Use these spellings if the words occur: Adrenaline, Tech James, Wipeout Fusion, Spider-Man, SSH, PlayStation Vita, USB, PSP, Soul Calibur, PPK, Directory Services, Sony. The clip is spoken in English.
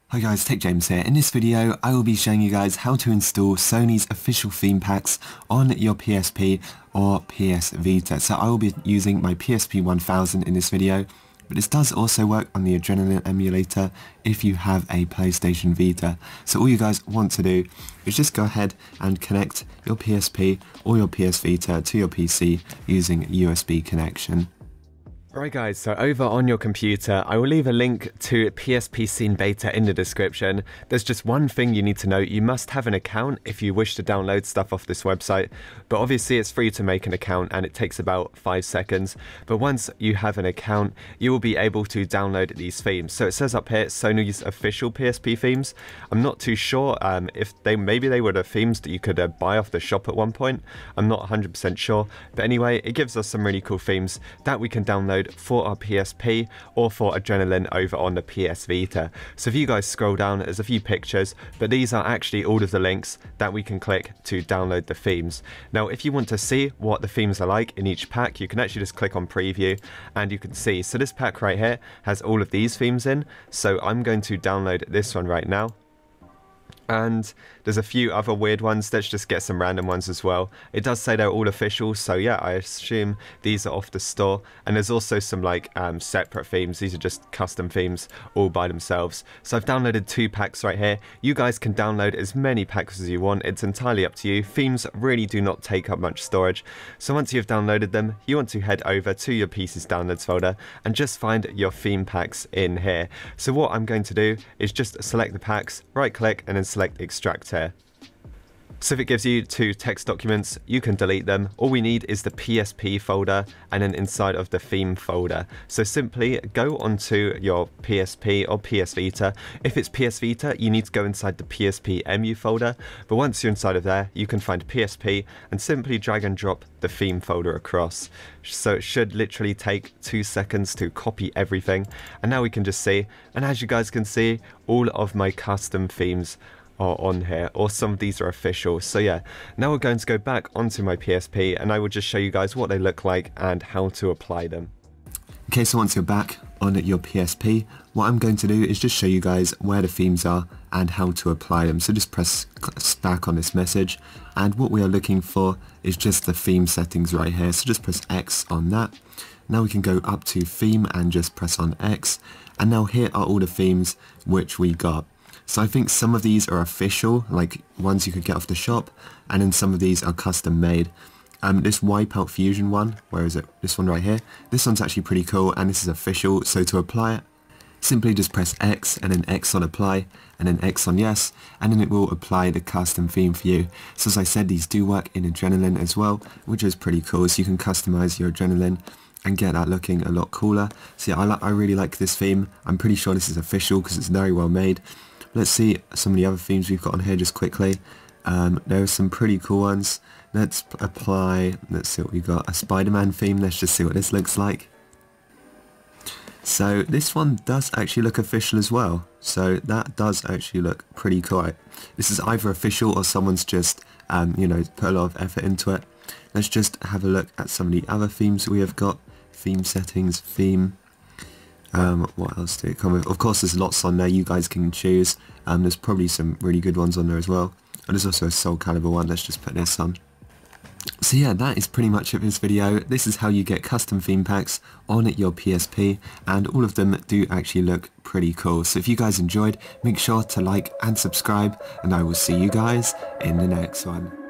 Hi guys, Tech James here. In this video I will be showing you guys how to install Sony's official theme packs on your PSP or PS Vita. So I will be using my PSP 1000 in this video, but this does also work on the Adrenaline emulator if you have a PlayStation Vita. So all you guys want to do is just go ahead and connect your PSP or your PS Vita to your PC using USB connection. Alright guys, so over on your computer, I will leave a link to PSP Scene Beta in the description. There's just one thing you need to know, you must have an account if you wish to download stuff off this website, but obviously it's free to make an account and it takes about 5 seconds. But once you have an account, you will be able to download these themes. So it says up here, Sony's official PSP themes. I'm not too sure if maybe they were the themes that you could buy off the shop at one point. I'm not 100% sure, but anyway, it gives us some really cool themes that we can download for our PSP or for Adrenaline over on the PS Vita. So if you guys scroll down, there's a few pictures, but these are actually all of the links that we can click to download the themes. Now, if you want to see what the themes are like in each pack, you can actually just click on preview and you can see. So this pack right here has all of these themes in. So I'm going to download this one right now. And there's a few other weird ones. Let's just get some random ones as well. It does say they're all official, so yeah, I assume these are off the store. And there's also some like separate themes. These are just custom themes all by themselves. So I've downloaded 2 packs right here. You guys can download as many packs as you want. It's entirely up to you. Themes really do not take up much storage. So once you've downloaded them, you want to head over to your PC's downloads folder and just find your theme packs in here. So what I'm going to do is just select the packs, right click, and then select extract here. So if it gives you 2 text documents, you can delete them. All we need is the PSP folder and then inside of the theme folder. So simply go onto your PSP or PS Vita. If it's PS Vita, you need to go inside the PSP MU folder. But once you're inside of there, you can find PSP and simply drag and drop the theme folder across. So it should literally take 2 seconds to copy everything. And now we can just see, and as you guys can see, all of my custom themes are on here, or some of these are official. So yeah, now we're going to go back onto my PSP and I will just show you guys what they look like and how to apply them. Okay, so once you're back on your PSP, what I'm going to do is just show you guys where the themes are and how to apply them. So just press back on this message, and what we are looking for is just the theme settings right here. So just press X on that. Now we can go up to theme and just press on X, and now here are all the themes which we got. So I think some of these are official, like ones you could get off the shop, and then some of these are custom made. This Wipeout Fusion one, where is it? This one right here. This one's actually pretty cool, and this is official, so to apply it, simply just press X, and then X on apply, and then X on yes, and then it will apply the custom theme for you. So as I said, these do work in Adrenaline as well, which is pretty cool, so you can customize your Adrenaline and get that looking a lot cooler. So yeah, I really like this theme. I'm pretty sure this is official because it's very well made. Let's see some of the other themes we've got on here just quickly. There are some pretty cool ones. Let's apply, let's see what we've got. A Spider-Man theme, let's just see what this looks like. So this one does actually look official as well. So that does actually look pretty cool. This is either official or someone's just, you know, put a lot of effort into it. Let's just have a look at some of the other themes we have got. Theme settings, theme. What else did it come with? Of course there's lots on there, you guys can choose. There's probably some really good ones on there as well. And there's also a Soul Calibur one, let's just put this on. So yeah, that is pretty much it for this video. This is how you get custom theme packs on your PSP, and all of them do actually look pretty cool. So if you guys enjoyed, make sure to like and subscribe, and I will see you guys in the next one.